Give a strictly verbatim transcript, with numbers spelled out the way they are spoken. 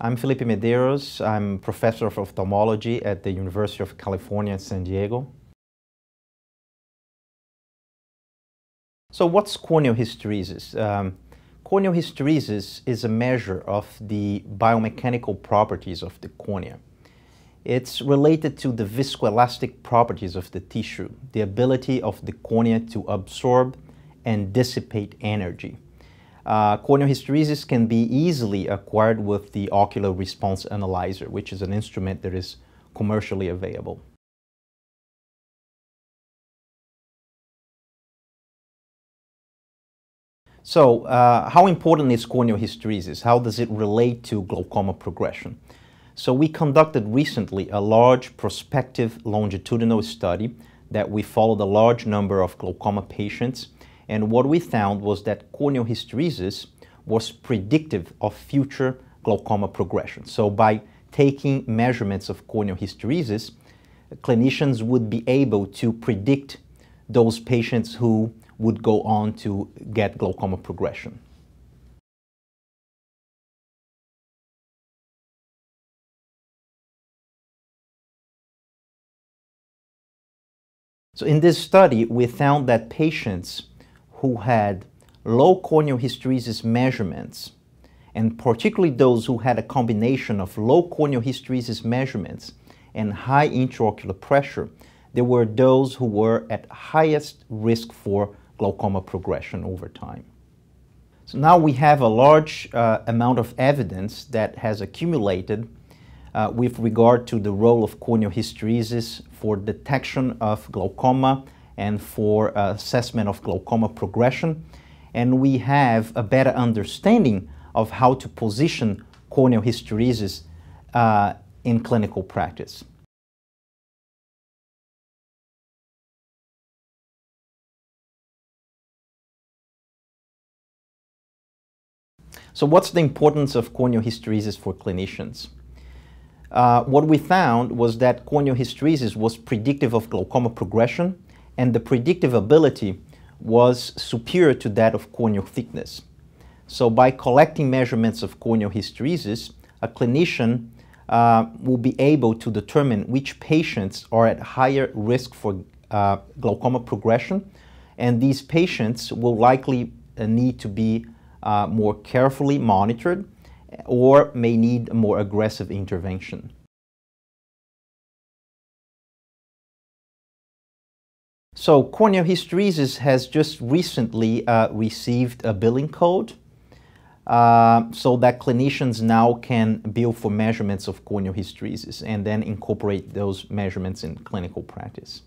I'm Felipe Medeiros. I'm professor of ophthalmology at the University of California in San Diego. So what's corneal hysteresis? Um, corneal hysteresis is a measure of the biomechanical properties of the cornea. It's related to the viscoelastic properties of the tissue, the ability of the cornea to absorb and dissipate energy. Uh, corneal hysteresis can be easily acquired with the ocular response analyzer, which is an instrument that is commercially available. So, uh, how important is corneal hysteresis? How does it relate to glaucoma progression? So we conducted recently a large prospective longitudinal study that we followed a large number of glaucoma patients, and what we found was that corneal hysteresis was predictive of future glaucoma progression. So by taking measurements of corneal hysteresis, clinicians would be able to predict those patients who would go on to get glaucoma progression. So in this study, we found that patients who had low corneal hysteresis measurements, and particularly those who had a combination of low corneal hysteresis measurements and high intraocular pressure, there were those who were at highest risk for glaucoma progression over time. So now we have a large uh, amount of evidence that has accumulated Uh, with regard to the role of corneal hysteresis for detection of glaucoma and for uh, assessment of glaucoma progression. And we have a better understanding of how to position corneal hysteresis uh, in clinical practice. So what's the importance of corneal hysteresis for clinicians? Uh, what we found was that corneal hysteresis was predictive of glaucoma progression, and the predictive ability was superior to that of corneal thickness. So by collecting measurements of corneal hysteresis, a clinician uh, will be able to determine which patients are at higher risk for uh, glaucoma progression, and these patients will likely uh, need to be uh, more carefully monitored or may need a more aggressive intervention. So corneal hysteresis has just recently uh, received a billing code uh, so that clinicians now can bill for measurements of corneal hysteresis and then incorporate those measurements in clinical practice.